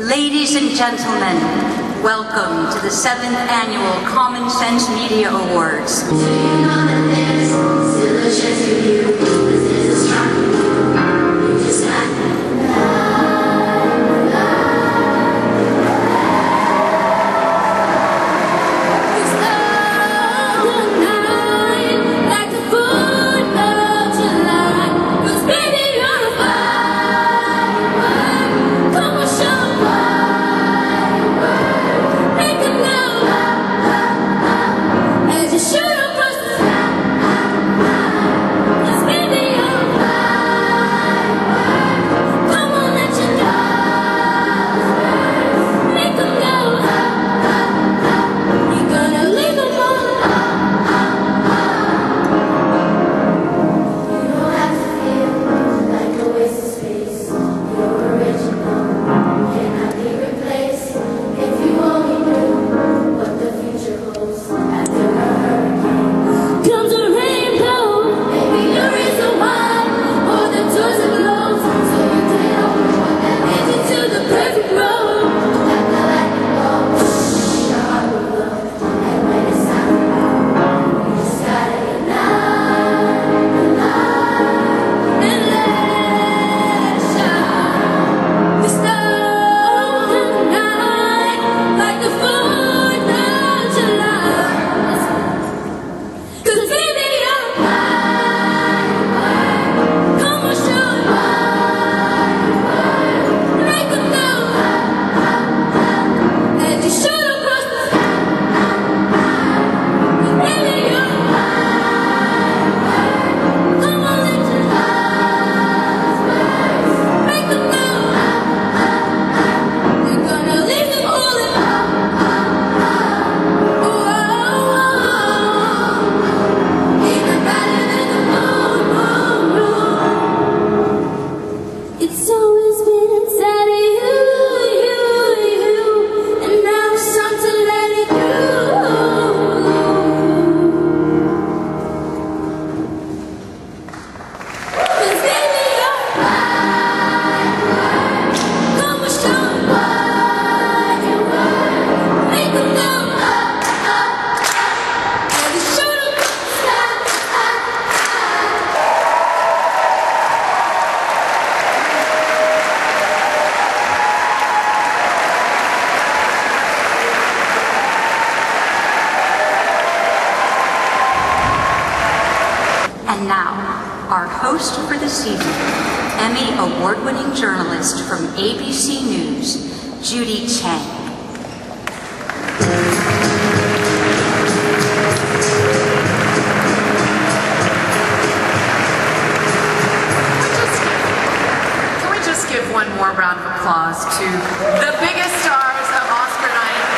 Ladies and gentlemen, welcome to the 7th Annual Common Sense Media Awards. Award-winning journalist from ABC News, Judy Chen. Can we just give one more round of applause to the biggest stars of Oscar night?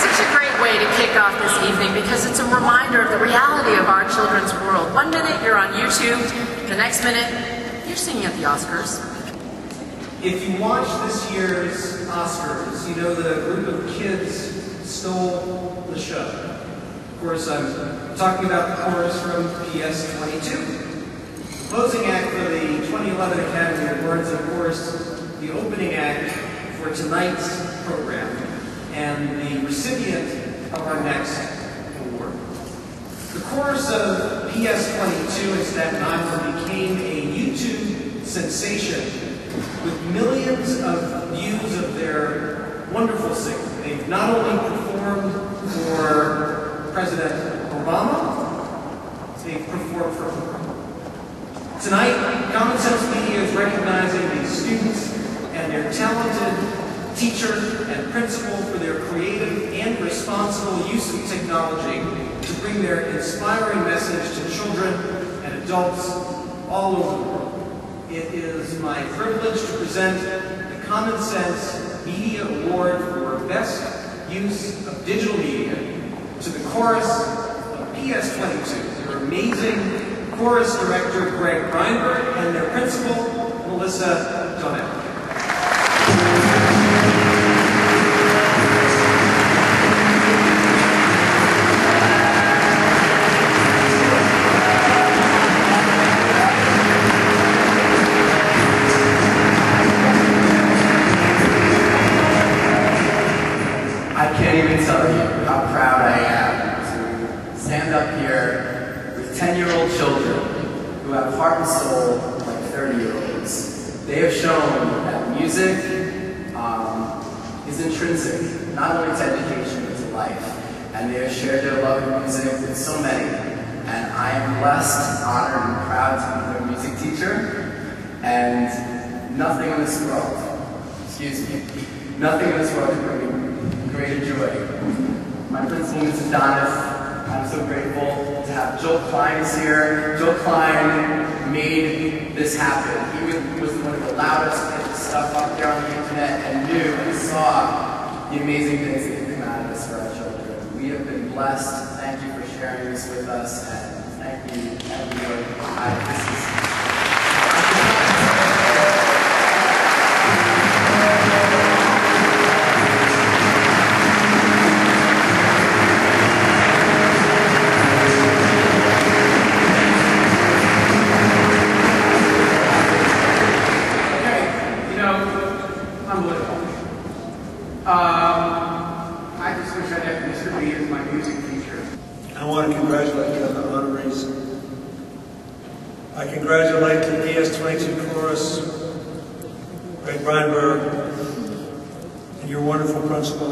Such a great way to kick off this evening, because it's a reminder of the reality of our children's world. One minute you're on YouTube, the next minute you're singing at the Oscars. If you watch this year's Oscars, you know that a group of kids stole the show. Of course, I'm talking about the chorus from PS 22. The closing act for the 2011 Academy Awards, and of course, the opening act for tonight's program, and the recipient of our next award. The chorus of PS22 is that number became a YouTube sensation with millions of views of their wonderful singing. They've not only performed for President Obama, they've performed for her. Tonight, Common Sense Media is recognizing these students and their talented teacher and principal for their creative and responsible use of technology to bring their inspiring message to children and adults all over the world. It is my privilege to present the Common Sense Media Award for Best Use of Digital Media to the chorus of PS22, their amazing chorus director Gregg Breinberg and their principal Melissa Donnell. 10-year-old children who have heart and soul like 30-year-olds. They have shown that music is intrinsic, not only to education, but to life. And they have shared their love of music with so many. And I am blessed, honored, and proud to be their music teacher. And nothing in this world, excuse me, nothing in this world can bring me greater joy. My principal, Mrs. Donnell, I'm so grateful to have Joel Klein here. Joel Klein made this happen. He was the one who allowed us to get this stuff up there on the internet and knew and saw the amazing things that can come out of this for our children. We have been blessed. Thank you for sharing this with us, and thank you, everyone. I congratulate the PS 22 chorus, Gregg Breinberg, and your wonderful principal.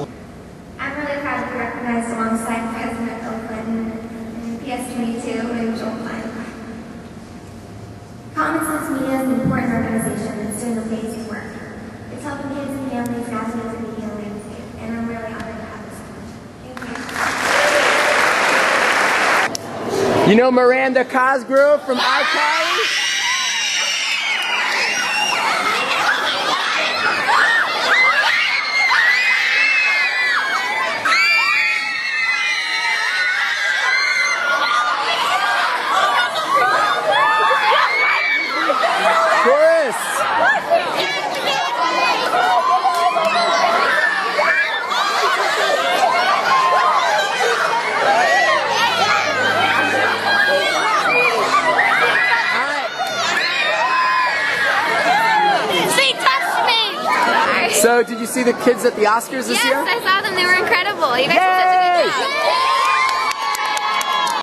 I'm really proud to be recognized alongside President Bill Clinton and PS 22 and Joel Klein. Common Sense Media is an important organization that's doing amazing work. It's helping kids and families navigate the media landscape, and I'm really honored to have this. Thank you. You know Miranda Cosgrove from iCarly? So, did you see the kids at the Oscars this year? Yes, I saw them. They were incredible. You guys did such a good job. Yay!